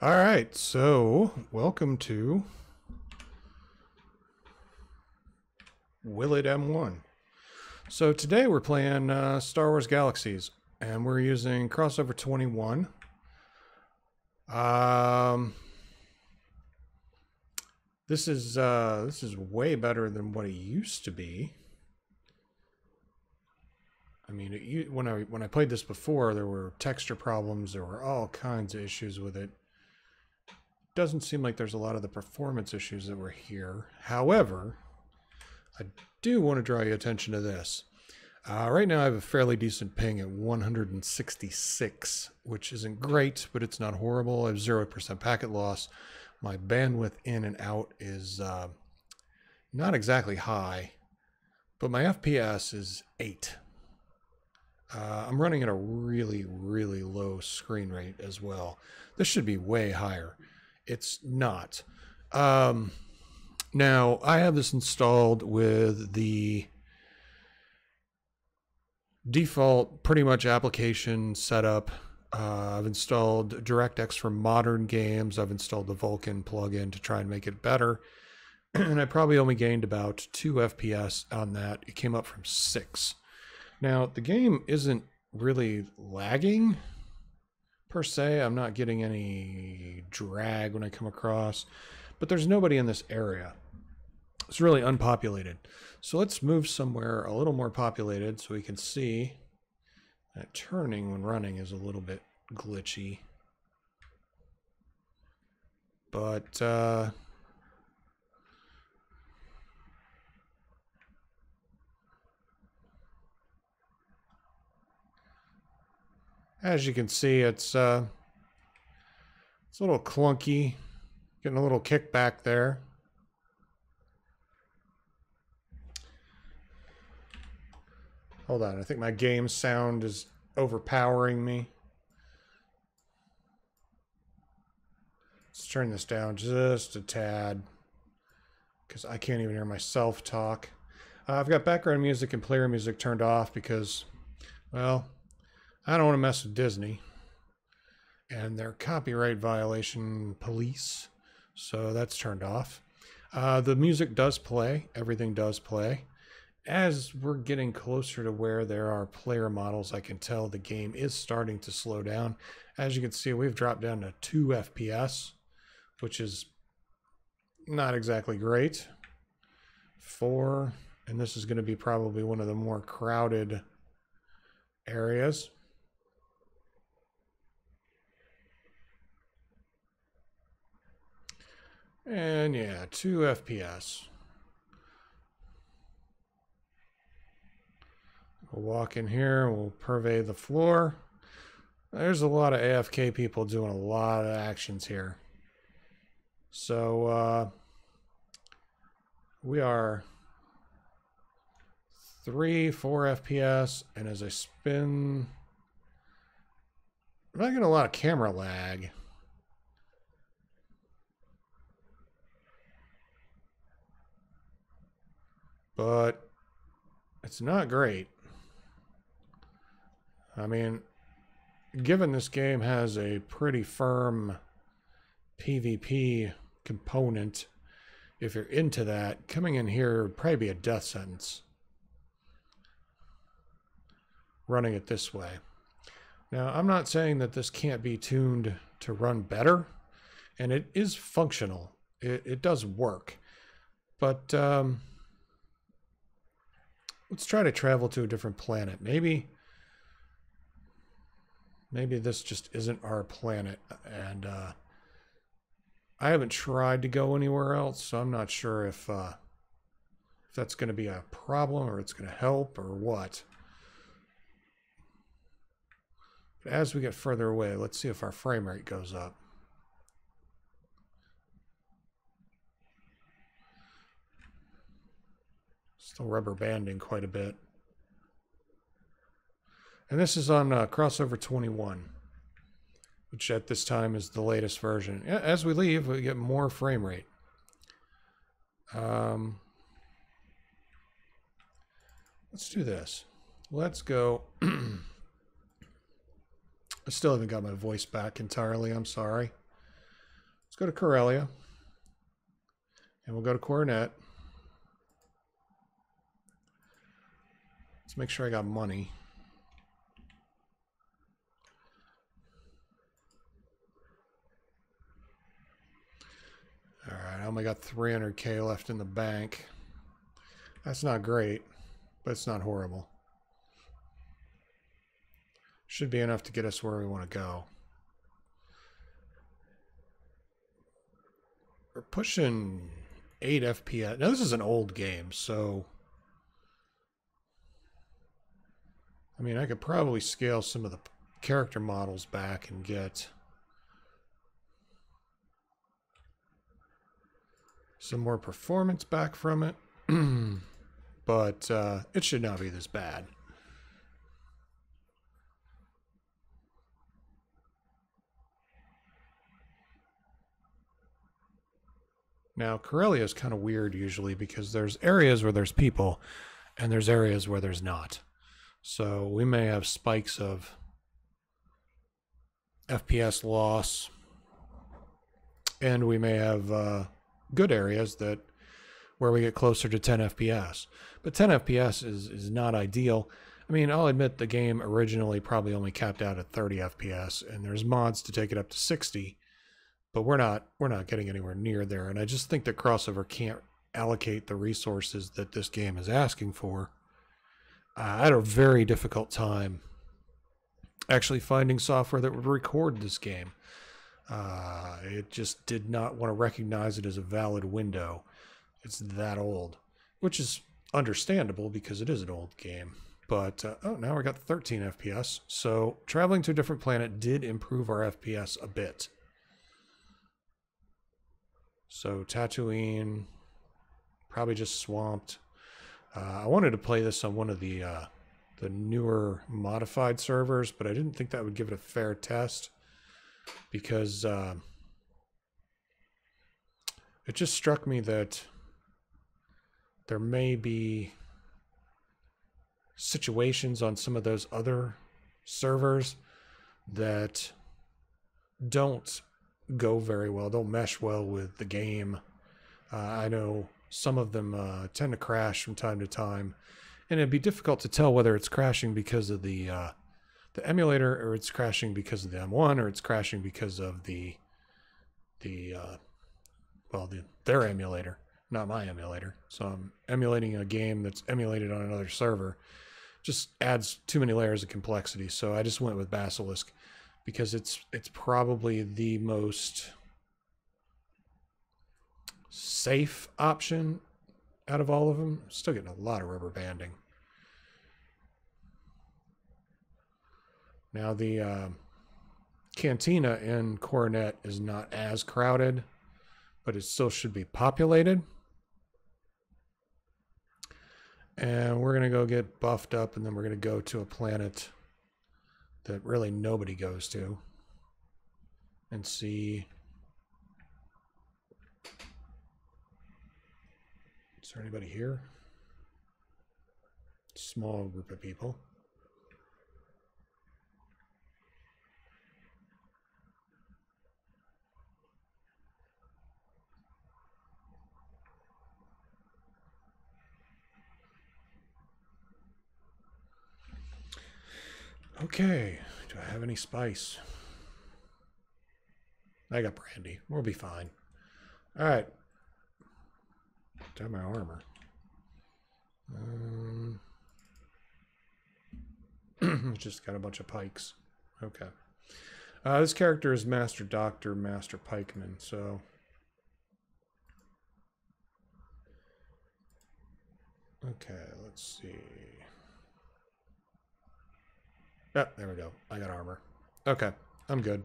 All right, so welcome to Will It M1. So today we're playing Star Wars Galaxies, and we're using Crossover 21. This is way better than what it used to be. I mean, when I played this before, there were texture problems, there were all kinds of issues with it. Doesn't seem like there's a lot of the performance issues that were here. However, I do want to draw your attention to this. Right now I have a fairly decent ping at 166, which isn't great, but it's not horrible. I have 0% packet loss. My bandwidth in and out is not exactly high, but my FPS is 8. I'm running at a really, really low screen rate as well. This should be way higher. It's not. Now, I have this installed with the default pretty much application setup. I've installed DirectX for modern games. I've installed the Vulkan plugin to try and make it better. And I probably only gained about 2 FPS on that. It came up from 6. Now, the game isn't really lagging per se. I'm not getting any drag when I come across, but there's nobody in this area. It's really unpopulated. So let's move somewhere a little more populated so we can see that turning when running is a little bit glitchy. But as you can see, it's a little clunky, getting a little kickback there. Hold on, I think my game sound is overpowering me. Let's turn this down just a tad, because I can't even hear myself talk. I've got background music and player music turned off because, well, I don't want to mess with Disney and their copyright violation police, so that's turned off. The music does play, everything does play. As we're getting closer to where there are player models, I can tell the game is starting to slow down. As you can see, we've dropped down to 2 FPS, which is not exactly great. 4, and this is going to be probably one of the more crowded areas. And yeah, 2 FPS. We'll walk in here, we'll purvey the floor. There's a lot of AFK people doing a lot of actions here. So we are 3-4 FPS, and as I spin, I'm not getting a lot of camera lag. But it's not great. I mean, given this game has a pretty firm PvP component, if you're into that, coming in here would probably be a death sentence, running it this way. Now, I'm not saying that this can't be tuned to run better, and it is functional. It does work, but let's try to travel to a different planet. Maybe this just isn't our planet, and I haven't tried to go anywhere else, so I'm not sure if that's going to be a problem or it's going to help or what. But as we get further away, let's see if our frame rate goes up. Still rubber banding quite a bit. And this is on Crossover 21, which at this time is the latest version. As we leave, we get more frame rate. Let's do this. Let's go. I still haven't got my voice back entirely. I'm sorry. go to Corellia, and we'll go to Coronet. Let's make sure I got money. All right, I only got 300K left in the bank. That's not great, but it's not horrible. Should be enough to get us where we want to go. We're pushing 8 FPS. Now, this is an old game, so... I mean, I could probably scale some of the character models back and get some more performance back from it. But it should not be this bad. Now, Corellia is kind of weird usually because there's areas where there's people and there's areas where there's not. So we may have spikes of FPS loss, and we may have good areas that where we get closer to 10 FPS. But 10 FPS is not ideal. I mean, I'll admit the game originally probably only capped out at 30 FPS, and there's mods to take it up to 60, but we're not getting anywhere near there. And I just think that Crossover can't allocate the resources that this game is asking for. I had a very difficult time actually finding software that would record this game. It just did not want to recognize it as a valid window. It's that old, which is understandable because it is an old game. But oh, now we got 13 FPS. So traveling to a different planet did improve our FPS a bit. So Tatooine, probably just swamped. I wanted to play this on one of the newer modified servers, but I didn't think that would give it a fair test because it just struck me that there may be situations on some of those other servers that don't go very well, don't mesh well with the game. I know some of them tend to crash from time to time, and it'd be difficult to tell whether it's crashing because of the emulator, or it's crashing because of the M1, or it's crashing because of their emulator, not my emulator. So I'm emulating a game that's emulated on another server. Just adds too many layers of complexity. So I just went with Basilisk because it's probably the most safe option out of all of them. Still getting a lot of rubber banding. Now the cantina in Coronet is not as crowded, but it still should be populated. And we're gonna go get buffed up, and then we're gonna go to a planet that really nobody goes to and see. Is there anybody here? Small group of people. Okay, do I have any spice? I got brandy. We'll be fine. All right. Down my armor. Just got a bunch of pikes. Okay. This character is Master Doctor, Master Pikeman, so... Okay, let's see. Oh, there we go. I got armor. Okay, I'm good.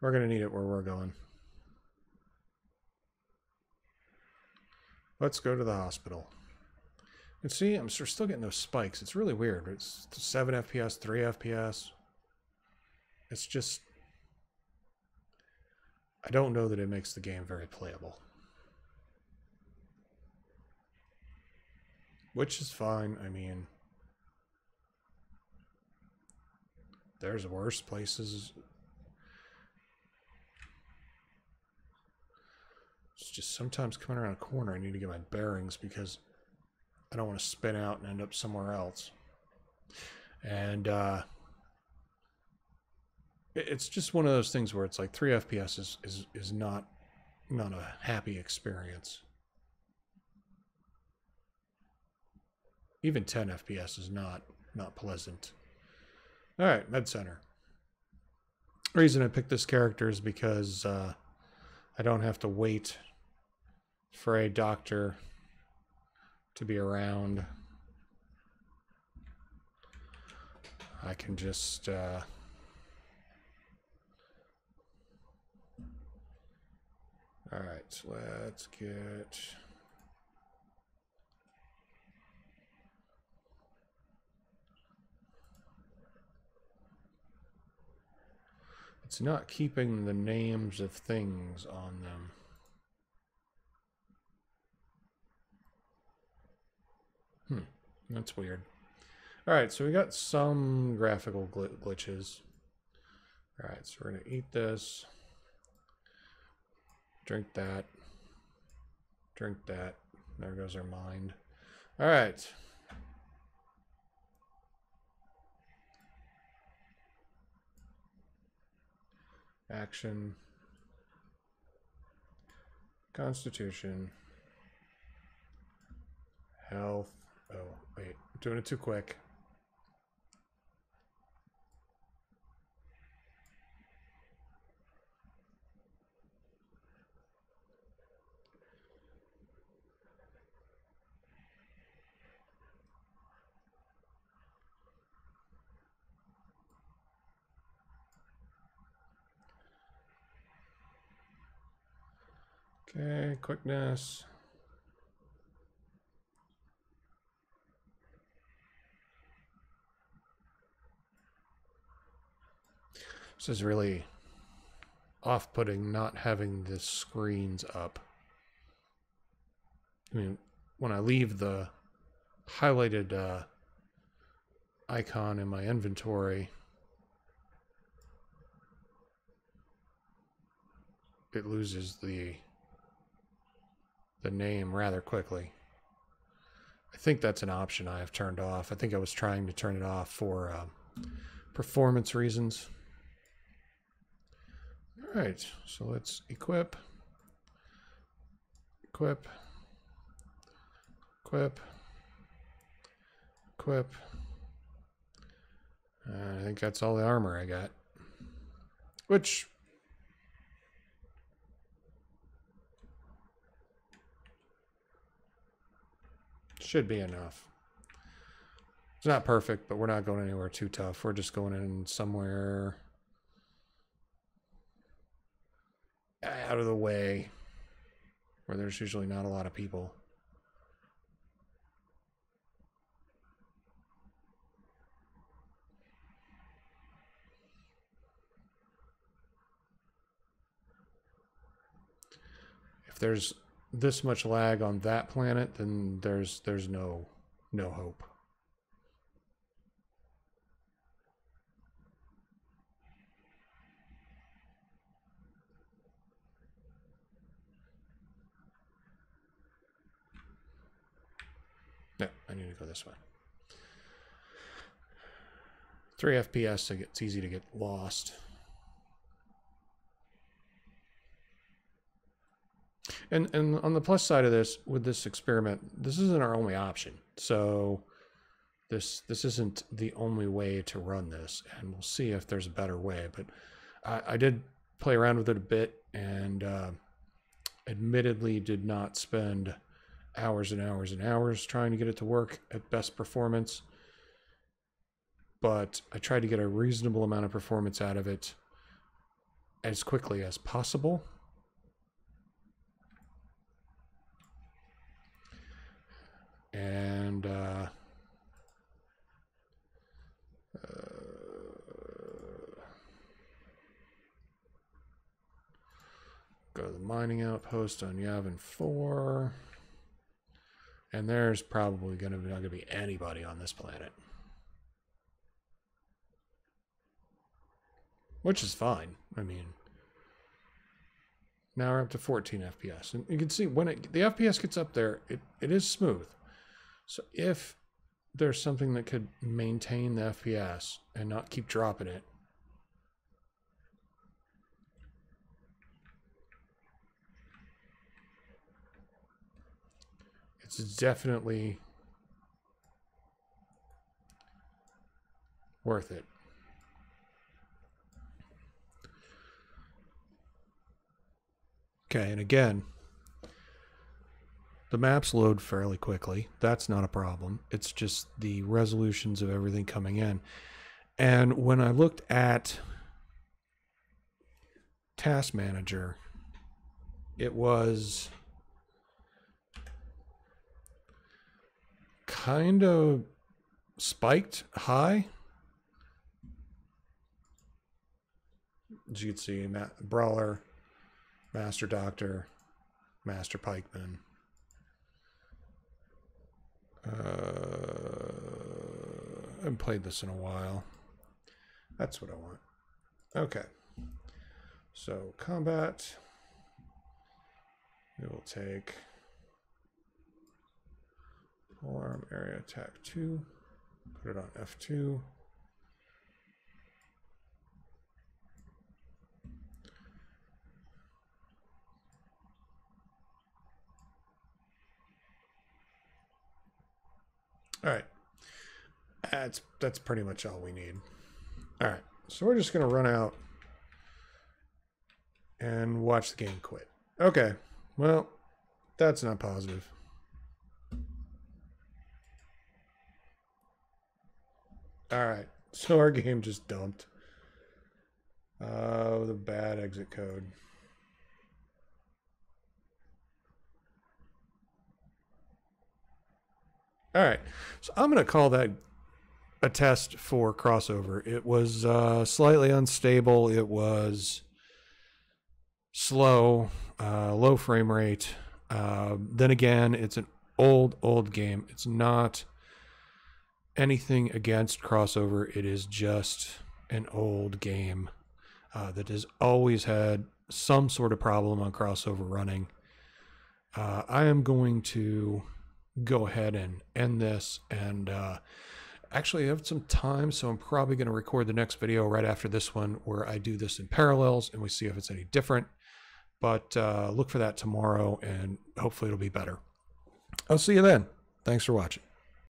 We're going to need it where we're going. Let's go to the hospital. And see, I'm still getting those spikes. It's really weird. It's 7 FPS, 3 FPS. It's just... I don't know that it makes the game very playable. Which is fine. I mean... There's worse places. just sometimes coming around a corner, I need to get my bearings because I don't want to spin out and end up somewhere else. And it's just one of those things where it's like 3 FPS is not a happy experience. Even 10 FPS is not pleasant. All right, Med Center. The reason I picked this character is because I don't have to wait for a doctor to be around. I can just all right, so let's get it's not keeping the names of things on them. That's weird. All right, so we got some graphical glitches. All right, so we're gonna eat this, drink that, drink that. There goes our mind. All right. Action. Constitution. Health. Oh, wait, I'm doing it too quick. Okay, quickness. This is really off-putting not having the screens up. I mean, when I leave the highlighted icon in my inventory, it loses the name rather quickly. I think that's an option I have turned off. I think I was trying to turn it off for performance reasons. All right, so let's equip, equip, equip, equip. I think that's all the armor I got, which should be enough. It's not perfect, but we're not going anywhere too tough. We're just going in somewhere out of the way where there's usually not a lot of people. If there's this much lag on that planet, then there's no hope. No, I need to go this way. 3 FPS, so it's easy to get lost. And on the plus side of this, with this experiment, this isn't our only option. So this isn't the only way to run this, and we'll see if there's a better way. But I did play around with it a bit, and admittedly did not spend hours and hours and hours trying to get it to work at best performance, but I tried to get a reasonable amount of performance out of it as quickly as possible. And go to the mining outpost on Yavin 4. And there's probably not gonna be anybody on this planet, which is fine. I mean, Now we're up to 14 FPS. And you can see when the FPS gets up there, it is smooth. So if there's something that could maintain the FPS and not keep dropping it. It's definitely worth it. Okay, and again, the maps load fairly quickly. That's not a problem. It's just the resolutions of everything coming in. And when I looked at Task Manager, it was kind of spiked high. As you can see, Brawler, Master Doctor, Master Pikeman. I haven't played this in a while. That's what I want. Okay. So combat. We will take Alarm Area Attack 2. Put it on F2. All right, that's pretty much all we need. All right, so we're just gonna run out and watch the game quit. Okay, well, that's not positive. All right, so our game just dumped. Oh, the bad exit code. All right, so I'm going to call that a test for Crossover. It was slightly unstable. It was slow, low frame rate. Then again, it's an old game. It's not anything against Crossover. It is just an old game that has always had some sort of problem on Crossover running. I am going to go ahead and end this, and actually I have some time, so I'm probably going to record the next video right after this one where I do this in Parallels and we see if it's any different, but look for that tomorrow and hopefully it'll be better. I'll see you then. Thanks for watching.